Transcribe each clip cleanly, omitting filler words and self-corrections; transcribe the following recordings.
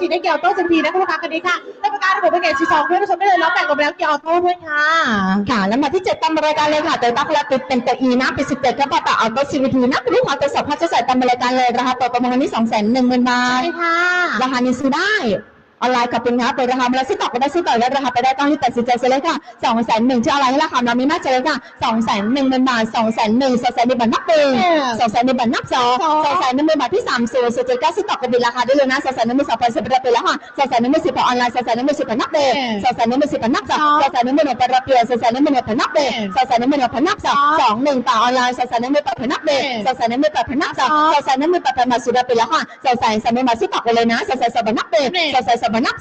ฉีดให้เกียร์ออโต้ทันทีนะคุณลูกค้าคันนี้ค่ะได้ประกันระบบแพ็กเกจ42เพื่อนผู้ชมได้เลยแล้วแต่งกับแล้วเกียร์ออโต้ด้วยค่ะค่ะแล้วมาที่7ตามรายการเลยค่ะโตโยต้าแลปิดเป็นตัว E นะปี17ครับต่อออโต้ซีวีทีนะคุณลูกค้าจะสอบพัชใส่ตามรายการเลยราคาต่อประมาณนี้ 210,000 บาทใช่ค่ะราคานี้ซื้อได้ออนไลน์กับเป็นครับไปราคามาแล้วซื้อต่อไปได้ซื้อต่อแล้วราคาไปได้ต้องที่ตัดสินใจเลยค่ะ 210,000 ชื่ออะไรให้ราคาเรามีมากเลยค่ะ 210,000 บาท 210,000 210,000 บาทนับ1 210,000 บาทนับ2 210,000 บาทที่30 49ซื้อต่อไปราคาได้เลยนะ 210,000 2,000 ไปแล้วค่ะ 210,000 ออนไลน์ 210,000 นับ1 210,000 นับ2 210,000 ไปรับเปลี่ยน 210,000 นับ1 210,000 นับ2 21ต่อออนไลน์ 210,000 นับ1 210,000 นับ2 210,000 ไปมาซื้อได้ไปแล้วค่ะ 210,000 มาซื้อต่อไปเลยนะ 210,000 นับ1สองนับ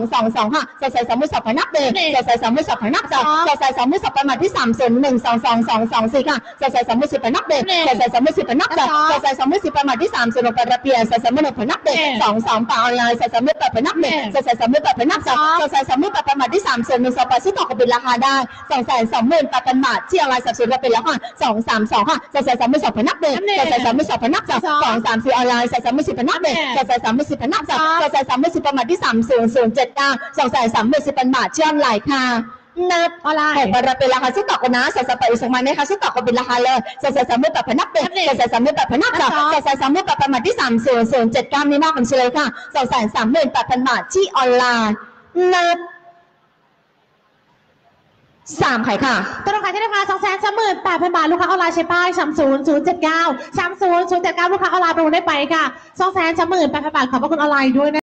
222ค่ะสองสาย222นับ1สองสาย222นับ2สองสาย222ไปมาที่30122224ค่ะสองสาย210นับ1สองสาย210นับ2สองสาย210ไปมาที่30ไปรับเปลี่ยน210นับ1 22ป่าออนไลน์210ไปนับ1สองสาย210ไปนับ2สองสาย210ไปมาที่3012ไปซื้อต่อกับเป็นราคาได้220,000 บาทที่ออนไลน์สับสนเราไปแล้วค่ะ232ค่ะสองสาย210ไปนับ1สองสาย210ไปนับ2 234ออนไลน์210ไปนับ1สองสาย210ไปนับ2สองสาย210ไปมาที่3079230,000 บาทเชื่อมไหลค่ะนับออนไลน์ของเราเป็นราคาซื้อต่อกันนะสสไปอีก2วันนะคะซื้อต่อกันเป็นราคาเลย238,000 นับเป็น238,000 นับ238,000 บาทที่3079นี่มากผมเฉลยค่ะ 238,000 บาทที่ออนไลน์นับ3ขายค่ะตัวราคาที่ราคา 238,000 บาทลูกค้าออนไลน์ใช้ป้าย30079 30079ลูกค้าออนไลน์ลงได้ไปค่ะ 238,000 บาทขอบคุณออนไลน์ด้วย